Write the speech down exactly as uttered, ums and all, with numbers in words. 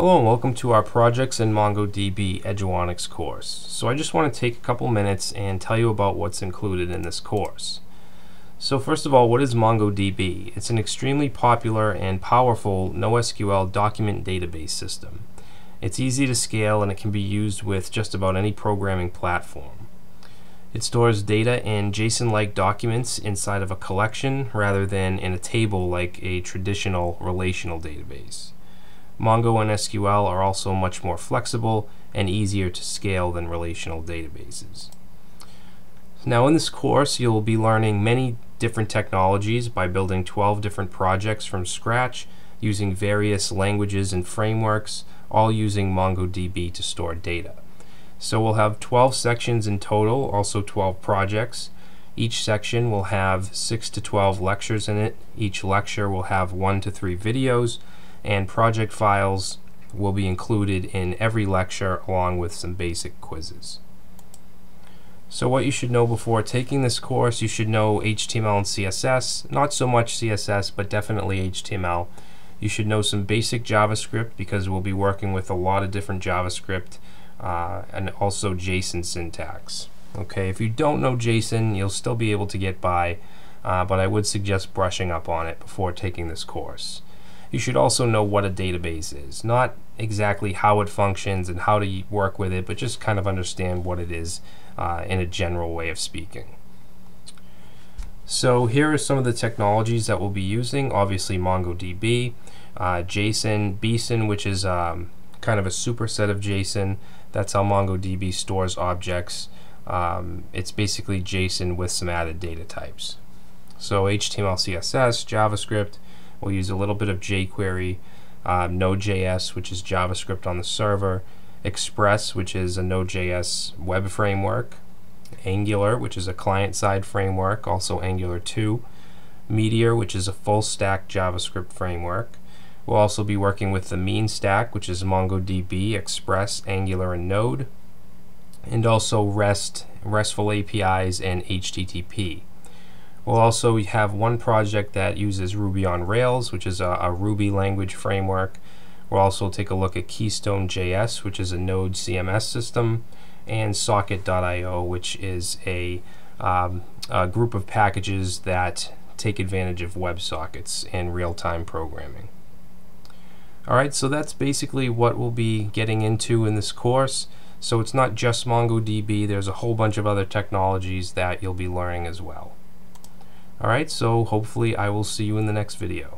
Hello and welcome to our Projects in MongoDB Eduonix course. So I just want to take a couple minutes and tell you about what's included in this course. So first of all, what is MongoDB? It's an extremely popular and powerful NoSQL document database system. It's easy to scale and it can be used with just about any programming platform. It stores data in JSON-like documents inside of a collection rather than in a table like a traditional relational database. Mongo and S Q L are also much more flexible and easier to scale than relational databases. Now in this course you'll be learning many different technologies by building twelve different projects from scratch using various languages and frameworks, all using MongoDB to store data. So we'll have twelve sections in total, also twelve projects. Each section will have six to twelve lectures in it. Each lecture will have one to three videos, and project files will be included in every lecture along with some basic quizzes. So what you should know before taking this course, you should know H T M L and C S S, not so much C S S but definitely H T M L. You should know some basic JavaScript because we'll be working with a lot of different JavaScript uh, and also JSON syntax. Okay, if you don't know JSON, you'll still be able to get by, uh, but I would suggest brushing up on it before taking this course. You should also know what a database is, not exactly how it functions and how to work with it, but just kind of understand what it is uh, in a general way of speaking. So here are some of the technologies that we'll be using. Obviously MongoDB, uh, JSON, B S O N, which is um, kind of a superset of JSON. That's how MongoDB stores objects. Um, it's basically JSON with some added data types. So H T M L, C S S, JavaScript. We'll use a little bit of jQuery, uh, Node.js, which is JavaScript on the server, Express, which is a Node.js web framework, Angular, which is a client-side framework, also Angular two, Meteor, which is a full-stack JavaScript framework. We'll also be working with the Mean Stack, which is MongoDB, Express, Angular, and Node, and also REST, RESTful A P Is, and H T T P. We'll also have one project that uses Ruby on Rails, which is a, a Ruby language framework. We'll also take a look at Keystone dot J S, which is a Node C M S system, and Socket dot I O, which is a, um, a group of packages that take advantage of WebSockets and real-time programming. Alright, so that's basically what we'll be getting into in this course. So it's not just MongoDB, there's a whole bunch of other technologies that you'll be learning as well. Alright, so hopefully I will see you in the next video.